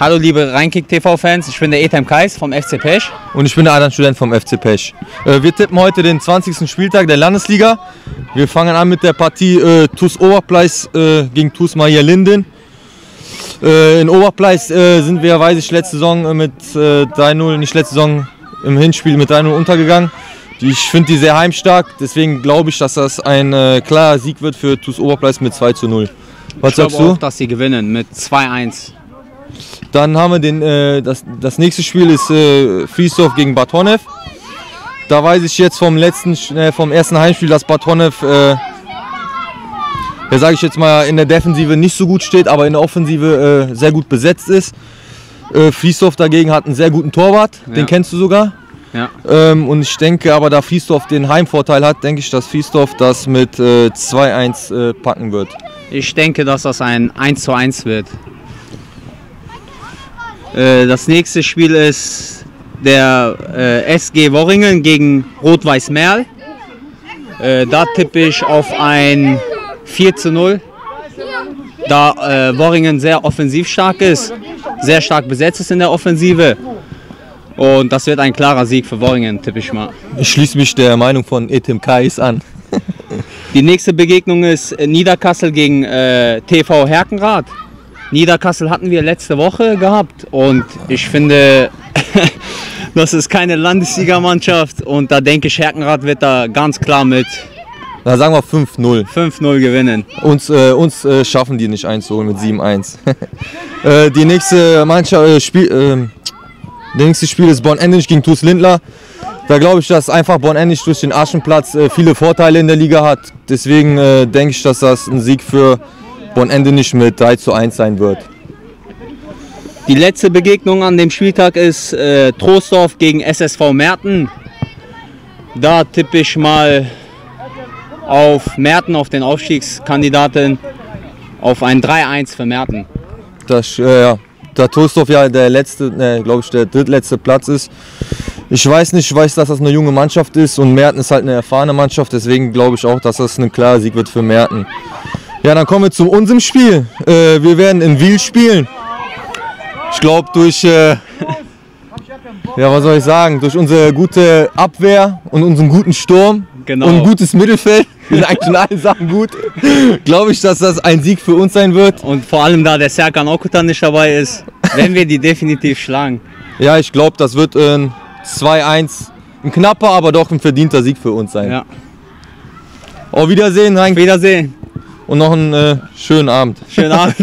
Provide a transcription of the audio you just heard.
Hallo liebe Rheinkick-TV-Fans, ich bin der Ethem Kayis vom FC Pesch. Und ich bin der Adrian Student vom FC Pesch. Wir tippen heute den 20. Spieltag der Landesliga. Wir fangen an mit der Partie TuS Oberpleis gegen TuS Maja Linden. In Oberpleis sind wir, weiß ich, letzte Saison mit 3-0, nicht letzte Saison, im Hinspiel mit 3-0 untergegangen. Ich finde die sehr heimstark, deswegen glaube ich, dass das ein klarer Sieg wird für TuS Oberpleis mit 2-0. Was sagst du? Ich glaube auch, dass sie gewinnen mit 2-1. Dann haben wir das nächste Spiel ist Friesdorf gegen Bad Honnef. Da weiß ich jetzt vom ersten Heimspiel, dass Bad Honnef, ja, sage ich jetzt mal, in der Defensive nicht so gut steht, aber in der Offensive sehr gut besetzt ist. Friesdorf dagegen hat einen sehr guten Torwart, ja. Den kennst du sogar. Ja. Und ich denke aber, da Friesdorf den Heimvorteil hat, denke ich, dass Friesdorf das mit 2-1 packen wird. Ich denke, dass das ein 1-1 wird. Das nächste Spiel ist der SG Worringen gegen Rot-Weiß Merl. Da tippe ich auf ein 4-0, da Worringen sehr offensiv stark ist, sehr stark besetzt ist in der Offensive. Und das wird ein klarer Sieg für Worringen, tippe ich mal. Ich schließe mich der Meinung von Ethem Kayis an. Die nächste Begegnung ist Niederkassel gegen TV Herkenrad. Niederkassel hatten wir letzte Woche gehabt und ich finde, das ist keine Landesligamannschaft und da denke ich, Herkenrath wird da ganz klar mit, na, sagen wir 5-0. 5-0 gewinnen. Uns schaffen die nicht einzuholen mit 7-1. Die nächste Mannschaft, das nächste Spiel ist Bonn-Endlich gegen TuS Lindler. Da glaube ich, dass einfach Bonn-Endlich durch den Aschenplatz viele Vorteile in der Liga hat. Deswegen denke ich, dass das ein Sieg für Bonn-Endlich mit 3-1 sein wird. Die letzte Begegnung an dem Spieltag ist Troisdorf gegen SSV Merten. Da tippe ich mal auf Merten, auf den Aufstiegskandidaten, auf ein 3-1 für Merten. Das, ja, da Troisdorf ja der drittletzte Platz ist. Ich weiß, dass das eine junge Mannschaft ist und Merten ist halt eine erfahrene Mannschaft. Deswegen glaube ich auch, dass das ein klarer Sieg wird für Merten. Ja, dann kommen wir zu unserem Spiel. Wir werden in Wiel spielen. Ich glaube, durch, ja, was soll ich sagen, durch unsere gute Abwehr und unseren guten Sturm, genau, und ein gutes Mittelfeld, wir sind eigentlich in allen Sachen gut, glaube ich, dass das ein Sieg für uns sein wird. Und vor allem, da der Serkan Okutan nicht dabei ist, werden wir die definitiv schlagen. Ja, ich glaube, das wird ein 2-1, ein knapper, aber doch ein verdienter Sieg für uns sein. Ja. Auf Wiedersehen, Rhein. Wiedersehen. Und noch einen schönen Abend. Schönen Abend.